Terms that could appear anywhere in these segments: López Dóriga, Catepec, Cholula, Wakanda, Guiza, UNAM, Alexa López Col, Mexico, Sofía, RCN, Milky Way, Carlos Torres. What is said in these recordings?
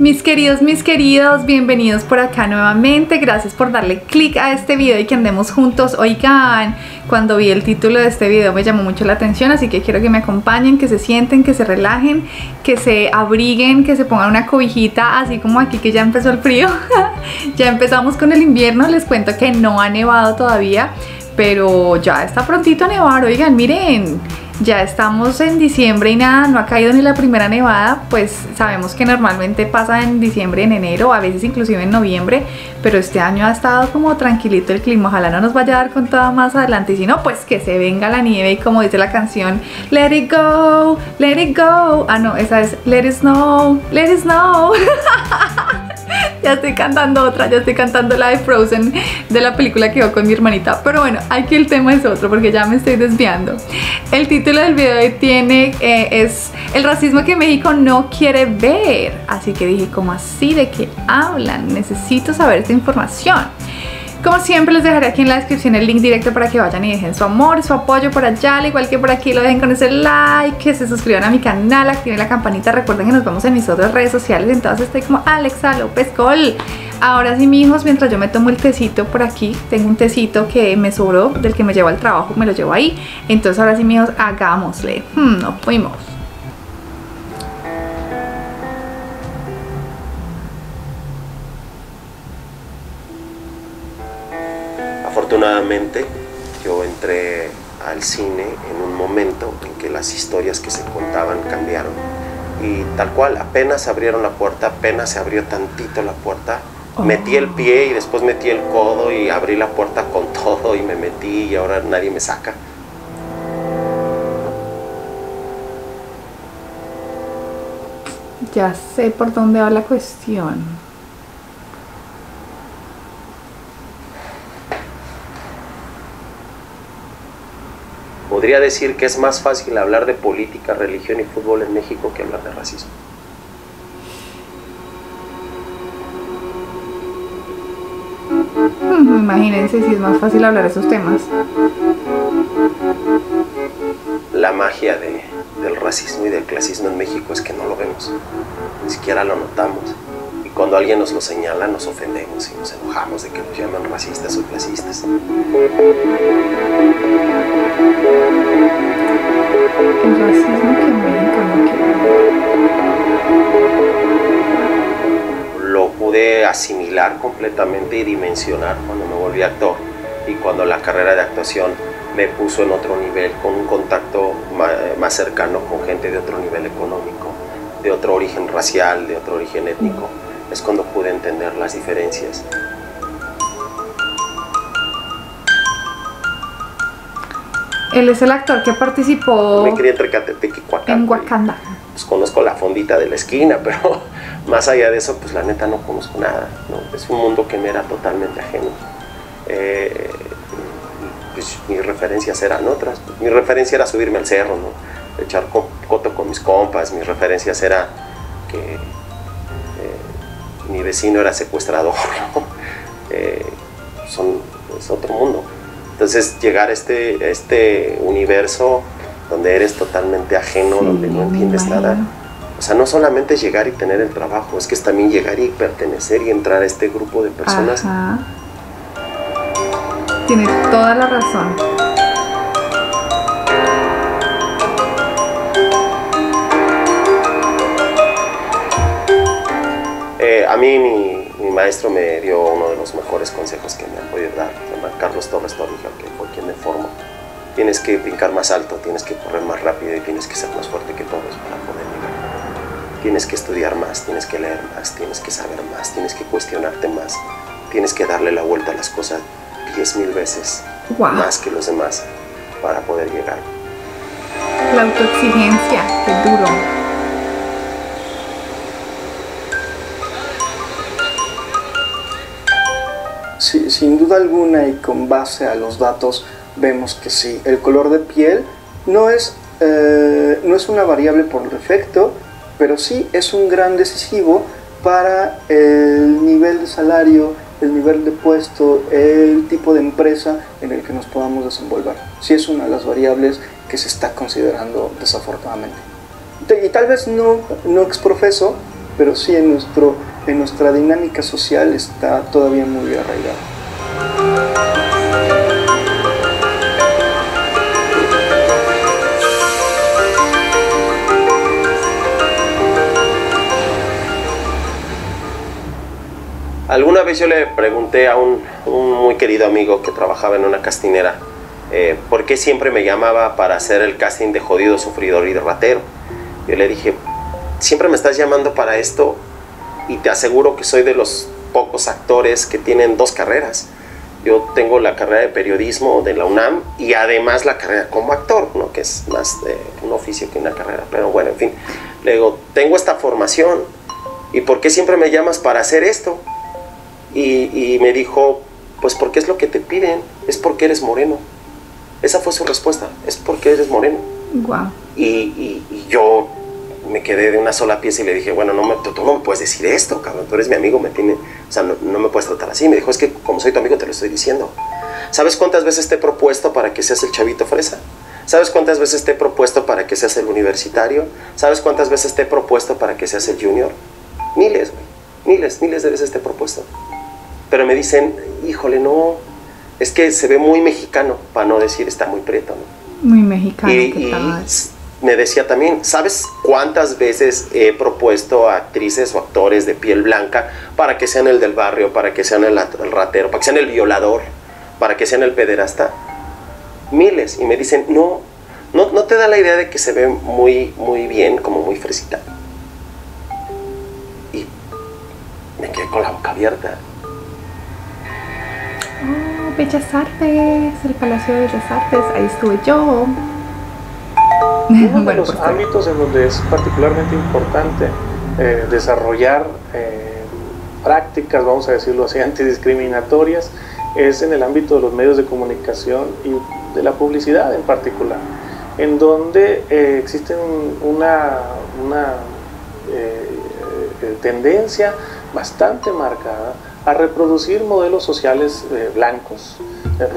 Mis queridos, bienvenidos por acá nuevamente. Gracias por darle click a este video y que andemos juntos. Oigan, cuando vi el título de este video me llamó mucho la atención, así que quiero que me acompañen, que se sienten, que se relajen, que se abriguen, que se pongan una cobijita, así como aquí que ya empezó el frío. Ya empezamos con el invierno, les cuento que no ha nevado todavía, pero ya está prontito a nevar. Oigan, miren, ya estamos en diciembre y nada, no ha caído ni la primera nevada. Pues sabemos que normalmente pasa en diciembre, en enero, a veces inclusive en noviembre, pero este año ha estado como tranquilito el clima. Ojalá no nos vaya a dar con toda más adelante, y si no, pues que se venga la nieve. Y como dice la canción, let it go, let it go. Ah no, esa es let it snow, let it snow. Ya estoy cantando otra, ya estoy cantando la de Frozen, de la película que iba con mi hermanita. Pero bueno, aquí el tema es otro porque ya me estoy desviando. El título del video de hoy es el racismo que México no quiere ver. Así que dije, ¿cómo así? ¿De qué hablan? Necesito saber esta información. Como siempre les dejaré aquí en la descripción el link directo para que vayan y dejen su amor, su apoyo por allá, al igual que por aquí lo dejen con ese like, que se suscriban a mi canal, activen la campanita, recuerden que nos vemos en mis otras redes sociales, entonces estoy como Alexa López Col. Ahora sí, mijos, mientras yo me tomo el tecito por aquí, tengo un tecito que me sobró, del que me llevo al trabajo, me lo llevo ahí, entonces ahora sí, mijos, hagámosle. Nos fuimos. Afortunadamente yo entré al cine en un momento en que las historias que se contaban cambiaron y tal cual, apenas abrieron la puerta, apenas se abrió tantito la puerta, metí el pie y después metí el codo y abrí la puerta con todo y me metí y ahora nadie me saca. Ya sé por dónde va la cuestión. Podría decir que es más fácil hablar de política, religión y fútbol en México que hablar de racismo. Imagínense si es más fácil hablar de esos temas. La magia del racismo y del clasismo en México es que no lo vemos, ni siquiera lo notamos. Y cuando alguien nos lo señala, nos ofendemos y nos enojamos de que nos llaman racistas o clasistas. El racismo que México no quiere. Lo pude asimilar completamente y dimensionar cuando me volví actor y cuando la carrera de actuación me puso en otro nivel, con un contacto más cercano con gente de otro nivel económico, de otro origen racial, de otro origen étnico. Es cuando pude entender las diferencias. Él es el actor que participó... Me crié entre Catepec y Wakanda. En Wakanda. Pues conozco la fondita de la esquina, pero más allá de eso, pues la neta no conozco nada, ¿no? Es un mundo que me era totalmente ajeno. Pues mis referencias eran otras. Mi referencia era subirme al cerro, ¿no? Echar coto con mis compas. Mis referencias era que mi vecino era secuestrador, ¿no? Es otro mundo. Entonces llegar a este universo donde eres totalmente ajeno, sí, donde no entiendes nada. O sea, no solamente llegar y tener el trabajo, es que es también llegar y pertenecer y entrar a este grupo de personas. Ajá. Tienes toda la razón. A mí mi maestro me dio uno de los mejores consejos que me han podido dar, se llama Carlos Torres, que fue quien me formó. Tienes que brincar más alto, tienes que correr más rápido y tienes que ser más fuerte que todos para poder llegar. Tienes que estudiar más, tienes que leer más, tienes que saber más, tienes que cuestionarte más, tienes que darle la vuelta a las cosas 10.000 veces más que los demás para poder llegar. La autoexigencia, qué duro. Sí, sin duda alguna y con base a los datos vemos que sí, el color de piel no es una variable por defecto, pero sí es un gran decisivo para el nivel de salario, el nivel de puesto, el tipo de empresa en el que nos podamos desenvolver. Sí es una de las variables que se está considerando desafortunadamente. Y tal vez no exprofeso, pero sí en nuestra dinámica social está todavía muy arraigado. Alguna vez yo le pregunté a un muy querido amigo que trabajaba en una castinera por qué siempre me llamaba para hacer el casting de jodido, sufridor y ratero. Yo le dije, siempre me estás llamando para esto y te aseguro que soy de los pocos actores que tienen dos carreras. Yo tengo la carrera de periodismo de la UNAM y además la carrera como actor, ¿no? Que es más de un oficio que una carrera, pero bueno, en fin. Le digo, tengo esta formación y ¿por qué siempre me llamas para hacer esto? Y me dijo, pues porque es lo que te piden, es porque eres moreno. Esa fue su respuesta, es porque eres moreno. Wow. Y yo me quedé de una sola pieza y le dije, bueno, tú no me puedes decir esto, cabrón, tú eres mi amigo, o sea, no me puedes tratar así. Me dijo, es que como soy tu amigo te lo estoy diciendo. ¿Sabes cuántas veces te he propuesto para que seas el chavito fresa? ¿Sabes cuántas veces te he propuesto para que seas el universitario? ¿Sabes cuántas veces te he propuesto para que seas el junior? Miles, güey, miles de veces te he propuesto. Pero me dicen, híjole, no, es que se ve muy mexicano, para no decir está muy prieto, ¿no? Muy mexicano. Y me decía también, ¿sabes cuántas veces he propuesto a actrices o actores de piel blanca para que sean el del barrio, para que sean el ratero, para que sean el violador, para que sean el pederasta? Miles. Y me dicen, no te da la idea de que se ve muy bien, como muy fresita. Y me quedé con la boca abierta. Oh, Bellas Artes, el Palacio de Bellas Artes, ahí estuve yo. Uno de los ámbitos en donde es particularmente importante desarrollar prácticas, vamos a decirlo así, antidiscriminatorias, es en el ámbito de los medios de comunicación y de la publicidad en particular, en donde existe una tendencia bastante marcada a reproducir modelos sociales blancos,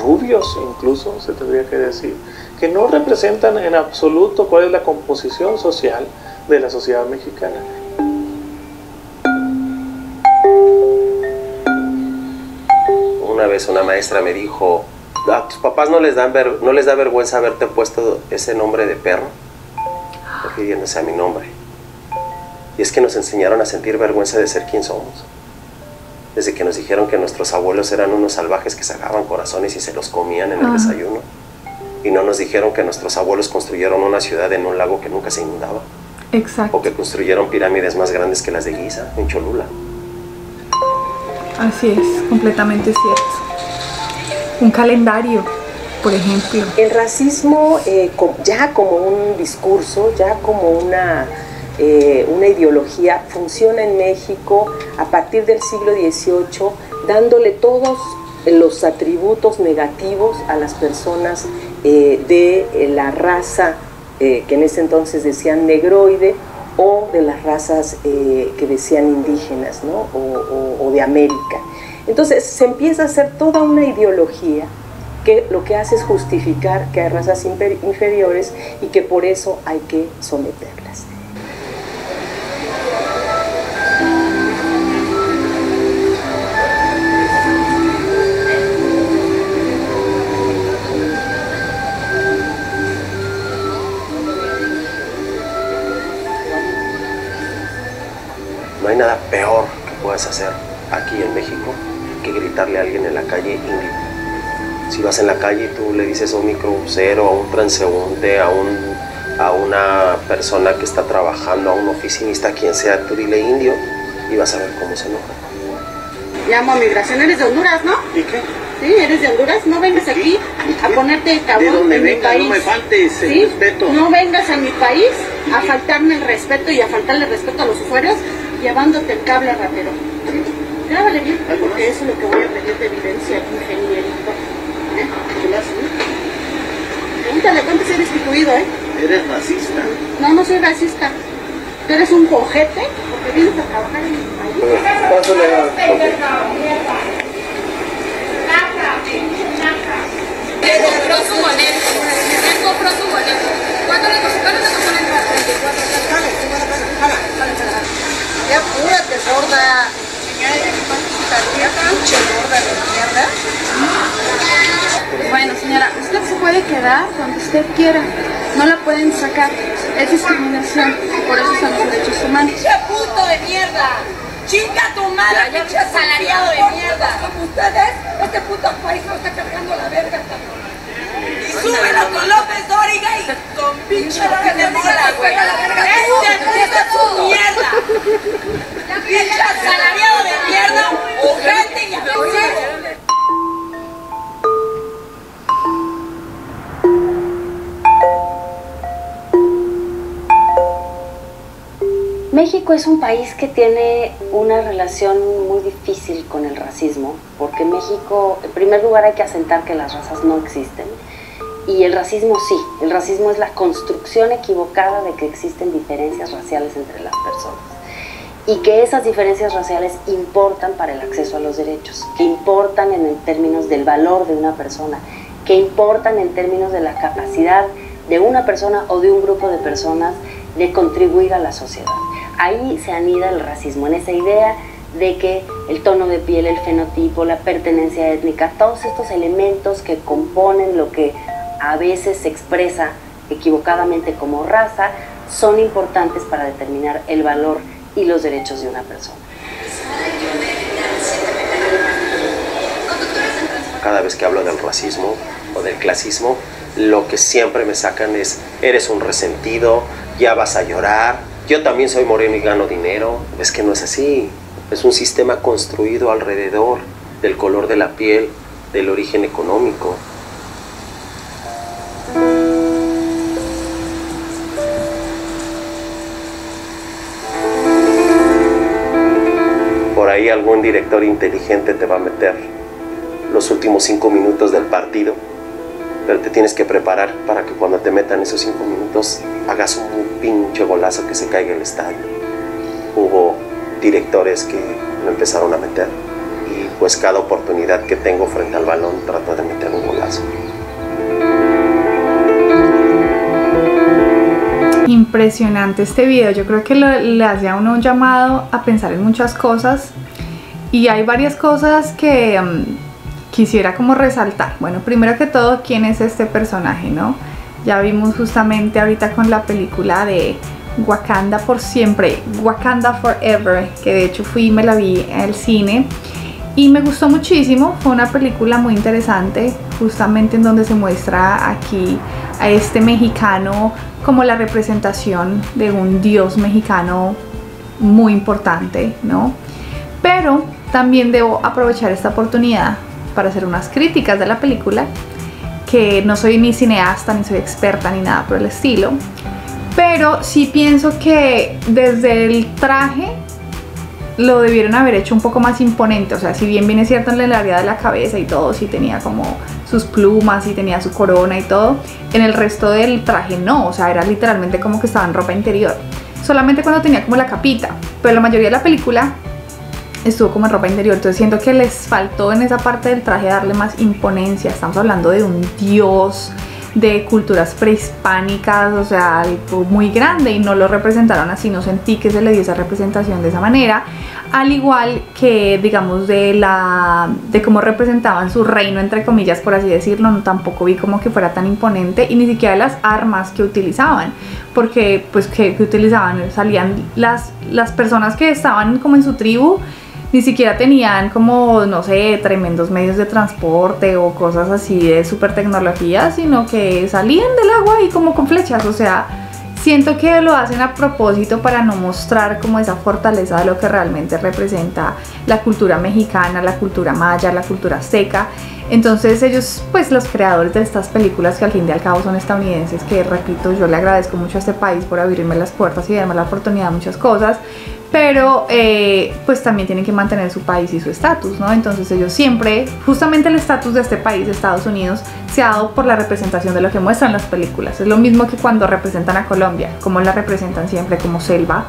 rubios incluso, se tendría que decir, que no representan en absoluto cuál es la composición social de la sociedad mexicana. Una vez una maestra me dijo, ¿a tus papás no les da vergüenza haberte puesto ese nombre de perro? Refiriéndose a mi nombre. Y es que nos enseñaron a sentir vergüenza de ser quien somos. Desde que nos dijeron que nuestros abuelos eran unos salvajes que sacaban corazones y se los comían en el desayuno. Y no nos dijeron que nuestros abuelos construyeron una ciudad en un lago que nunca se inundaba. Exacto. O que construyeron pirámides más grandes que las de Guiza, en Cholula. Así es, completamente cierto. Un calendario, por ejemplo. El racismo ya como un discurso, ya como una ideología, funciona en México a partir del siglo XVIII, dándole todos los atributos negativos a las personas de la raza que en ese entonces decían negroide, o de las razas que decían indígenas, ¿no? o de América. Entonces se empieza a hacer toda una ideología que lo que hace es justificar que hay razas inferiores y que por eso hay que someterlas. No hay nada peor que puedas hacer aquí en México que gritarle a alguien en la calle indio. Si vas en la calle y tú le dices a un microbusero, a un transeúnte, a una persona que está trabajando, a un oficinista, quien sea, tú dile indio y vas a ver cómo se enoja. Llamo a migración, eres de Honduras, ¿no? ¿Y qué? Sí, eres de Honduras, no vengas aquí a ponerte el cabrón en mi país. No me faltes el respeto. No vengas a mi país a faltarme el respeto y a faltarle el respeto a los fueros, llevándote el cable, ratero. Grábale bien, porque eso es lo que voy a pedir de evidencia aquí, ingenierito. Pregúntale cuánto eres pituido, ¿eh? Eres racista. No, no soy racista. Tú eres un cojete porque vienes a trabajar en mi país. Pásale a... Ya apúrate, sorda. Señora, ya que pinche gorda de mierda. Bueno, señora, usted se puede quedar donde usted quiera. No la pueden sacar. Es discriminación. Por eso son los derechos humanos. ¡Pinche puto de mierda! ¡Chinga tu madre! ¡Pinche asalariado de mierda! Como ustedes, este puto país no está cargando la verga, cabrón. Y súbelo con López Dóriga y con pinche López de mola, güey. ¡Este es tu mierda! ¡Pinche asalariado de mierda! ¡Ojete y abusivo! México es un país que tiene una relación muy difícil con el racismo, porque México, en primer lugar, hay que asentar que las razas no existen, y el racismo sí. El racismo es la construcción equivocada de que existen diferencias raciales entre las personas, y que esas diferencias raciales importan para el acceso a los derechos, que importan en términos del valor de una persona, que importan en términos de la capacidad de una persona o de un grupo de personas de contribuir a la sociedad. Ahí se anida el racismo, en esa idea de que el tono de piel, el fenotipo, la pertenencia étnica, todos estos elementos que componen lo que a veces se expresa equivocadamente como raza, son importantes para determinar el valor y los derechos de una persona. Cada vez que hablo del racismo o del clasismo, lo que siempre me sacan es: eres un resentido, ya vas a llorar, yo también soy moreno y gano dinero. Es que no es así, es un sistema construido alrededor del color de la piel, del origen económico. Por ahí algún director inteligente te va a meter los últimos 5 minutos del partido, pero te tienes que preparar para que cuando te metan esos 5 minutos hagas un pinche golazo que se caiga el estadio. Hubo directores que lo empezaron a meter, y pues cada oportunidad que tengo frente al balón trato de meter un golazo. Impresionante este video. Yo creo que le hace a uno un llamado a pensar en muchas cosas, y hay varias cosas que quisiera como resaltar. Bueno, primero que todo, ¿quién es este personaje, no? Ya vimos justamente ahorita con la película de Wakanda por siempre, Wakanda Forever, que de hecho fui y me la vi en el cine y me gustó muchísimo. Fue una película muy interesante, justamente en donde se muestra aquí a este mexicano como la representación de un dios mexicano muy importante, ¿no? Pero también debo aprovechar esta oportunidad para hacer unas críticas de la película, que no soy ni cineasta, ni soy experta, ni nada por el estilo, pero sí pienso que desde el traje lo debieron haber hecho un poco más imponente. O sea, si bien viene cierto en el área de la cabeza y todo, sí tenía como sus plumas y tenía su corona y todo, en el resto del traje no. O sea, era literalmente como que estaba en ropa interior, solamente cuando tenía como la capita, pero la mayoría de la película estuvo como en ropa interior. Entonces siento que les faltó en esa parte del traje darle más imponencia. Estamos hablando de un dios de culturas prehispánicas, o sea, algo muy grande, y no lo representaron así. No sentí que se le dio esa representación de esa manera, al igual que, digamos, de cómo representaban su reino, entre comillas, por así decirlo. No, tampoco vi como que fuera tan imponente, y ni siquiera las armas que utilizaban, porque pues que utilizaban, salían las personas que estaban como en su tribu. Ni siquiera tenían como, no sé, tremendos medios de transporte o cosas así de super tecnología, sino que salían del agua y como con flechas. O sea, siento que lo hacen a propósito para no mostrar como esa fortaleza de lo que realmente representa la cultura mexicana, la cultura maya, la cultura azteca. Entonces ellos, pues los creadores de estas películas, que al fin y al cabo son estadounidenses, que repito, yo le agradezco mucho a este país por abrirme las puertas y darme la oportunidad de muchas cosas, pero pues también tienen que mantener su país y su estatus, ¿no? Entonces ellos siempre, justamente el estatus de este país, de Estados Unidos, se ha dado por la representación de lo que muestran las películas. Es lo mismo que cuando representan a Colombia, como la representan siempre, como selva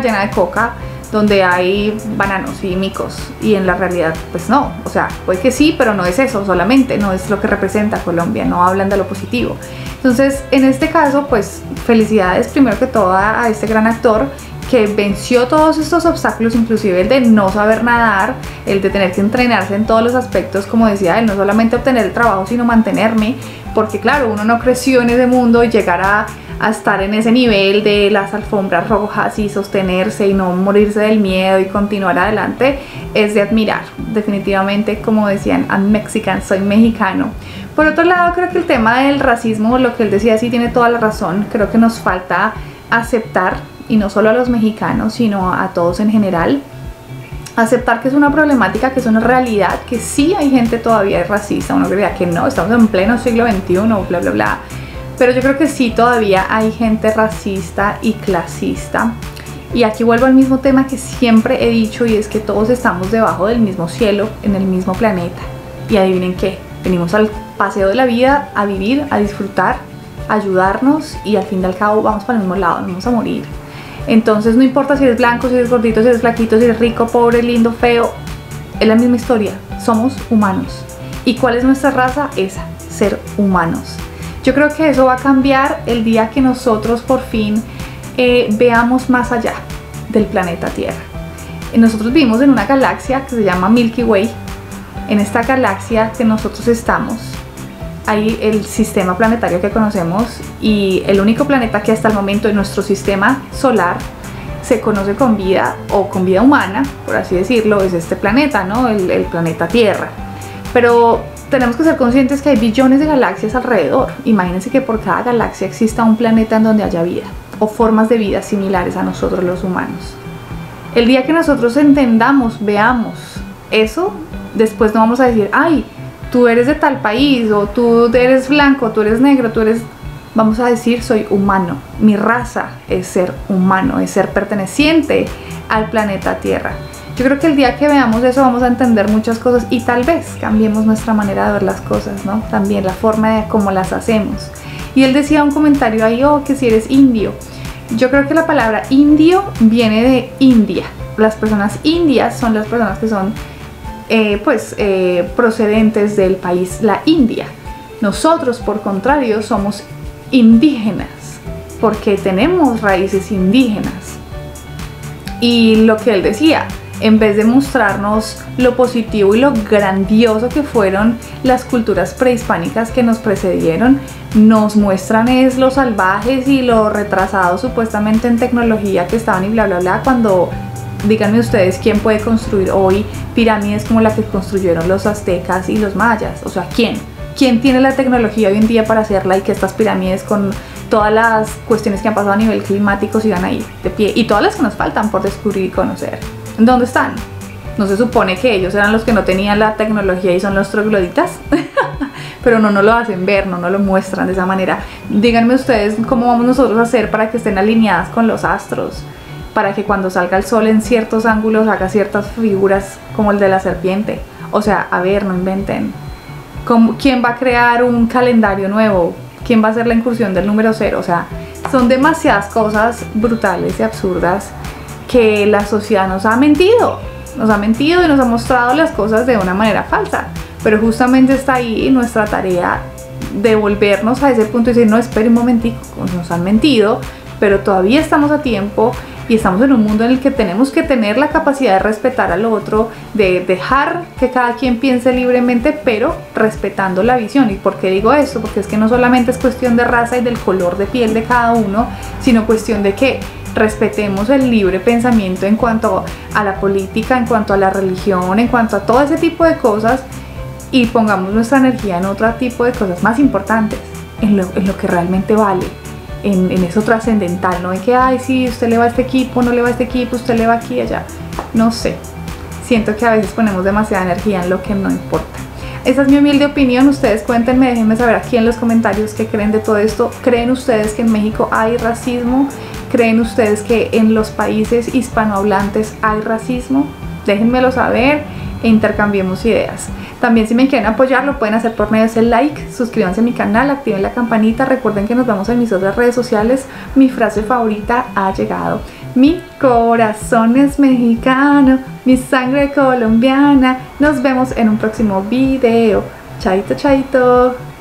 llena de coca, donde hay bananos y micos, y en la realidad pues no. O sea, puede que sí, pero no es eso solamente, no es lo que representa Colombia, no hablan de lo positivo. Entonces en este caso, pues felicidades primero que todo a este gran actor, que venció todos estos obstáculos, inclusive el de no saber nadar, el de tener que entrenarse en todos los aspectos, como decía él, no solamente obtener el trabajo, sino mantenerme, porque claro, uno no creció en ese mundo y llegar a estar en ese nivel de las alfombras rojas y sostenerse y no morirse del miedo y continuar adelante, es de admirar, definitivamente, como decían, I'm Mexican, soy mexicano. Por otro lado, creo que el tema del racismo, lo que él decía, sí tiene toda la razón, creo que nos falta aceptar, y no solo a los mexicanos, sino a todos en general, aceptar que es una problemática, que es una realidad, que sí hay gente todavía racista. Uno creía que no, estamos en pleno siglo XXI, bla bla bla, pero yo creo que sí todavía hay gente racista y clasista. Y aquí vuelvo al mismo tema que siempre he dicho, y es que todos estamos debajo del mismo cielo, en el mismo planeta, y adivinen qué, venimos al paseo de la vida a vivir, a disfrutar, a ayudarnos, y al fin y al cabo vamos para el mismo lado, no vamos a morir. Entonces no importa si eres blanco, si eres gordito, si eres flaquito, si eres rico, pobre, lindo, feo, es la misma historia, somos humanos. ¿Y cuál es nuestra raza? Esa, ser humanos. Yo creo que eso va a cambiar el día que nosotros por fin veamos más allá del planeta Tierra. Nosotros vivimos en una galaxia que se llama Milky Way. En esta galaxia que nosotros estamos, hay el sistema planetario que conocemos, y el único planeta que hasta el momento en nuestro sistema solar se conoce con vida, o con vida humana, por así decirlo, es este planeta, ¿no? El planeta Tierra. Pero tenemos que ser conscientes que hay billones de galaxias alrededor. Imagínense que por cada galaxia exista un planeta en donde haya vida, o formas de vida similares a nosotros los humanos. El día que nosotros entendamos, veamos eso, después no vamos a decir, ay, tú eres de tal país, o tú eres blanco, tú eres negro, tú eres... Vamos a decir, soy humano. Mi raza es ser humano, es ser perteneciente al planeta Tierra. Yo creo que el día que veamos eso vamos a entender muchas cosas, y tal vez cambiemos nuestra manera de ver las cosas, ¿no? También la forma de cómo las hacemos. Y él decía un comentario ahí, oh, que si eres indio. Yo creo que la palabra indio viene de India. Las personas indias son las personas que son... procedentes del país la India. Nosotros, por contrario, somos indígenas, porque tenemos raíces indígenas. Y lo que él decía, en vez de mostrarnos lo positivo y lo grandioso que fueron las culturas prehispánicas que nos precedieron, nos muestran es los salvajes y los retrasados supuestamente en tecnología que estaban y bla bla bla, cuando... Díganme ustedes, ¿quién puede construir hoy pirámides como la que construyeron los aztecas y los mayas? O sea, ¿quién? ¿Quién tiene la tecnología hoy en día para hacerla, y que estas pirámides, con todas las cuestiones que han pasado a nivel climático, sigan ahí de pie? Y todas las que nos faltan por descubrir y conocer. ¿Dónde están? ¿No se supone que ellos eran los que no tenían la tecnología y son los trogloditas? Pero no nos lo hacen ver, no nos lo muestran de esa manera. Díganme ustedes, ¿cómo vamos nosotros a hacer para que estén alineadas con los astros? Para que cuando salga el sol en ciertos ángulos haga ciertas figuras como el de la serpiente. O sea, a ver, no inventen. ¿Quién va a crear un calendario nuevo? ¿Quién va a hacer la incursión del número 0? O sea, son demasiadas cosas brutales y absurdas que la sociedad nos ha mentido. Nos ha mentido y nos ha mostrado las cosas de una manera falsa. Pero justamente está ahí nuestra tarea de volvernos a ese punto y decir, no, espere un momentico, nos han mentido, pero todavía estamos a tiempo. Y estamos en un mundo en el que tenemos que tener la capacidad de respetar al otro, de dejar que cada quien piense libremente, pero respetando la visión. ¿Y por qué digo esto? Porque es que no solamente es cuestión de raza y del color de piel de cada uno, sino cuestión de que respetemos el libre pensamiento en cuanto a la política, en cuanto a la religión, en cuanto a todo ese tipo de cosas, y pongamos nuestra energía en otro tipo de cosas más importantes, en lo que realmente vale. En eso trascendental, no en que, ay, sí, usted le va a este equipo, no le va a este equipo, usted le va aquí y allá. No sé, siento que a veces ponemos demasiada energía en lo que no importa. Esa es mi humilde opinión. Ustedes cuéntenme, déjenme saber aquí en los comentarios qué creen de todo esto. ¿Creen ustedes que en México hay racismo? ¿Creen ustedes que en los países hispanohablantes hay racismo? Déjenmelo saber e intercambiemos ideas. También, si me quieren apoyar, lo pueden hacer por medio de ese like, suscríbanse a mi canal, activen la campanita, recuerden que nos vemos en mis otras redes sociales. Mi frase favorita ha llegado: mi corazón es mexicano, mi sangre colombiana. Nos vemos en un próximo video. Chaito, chaito.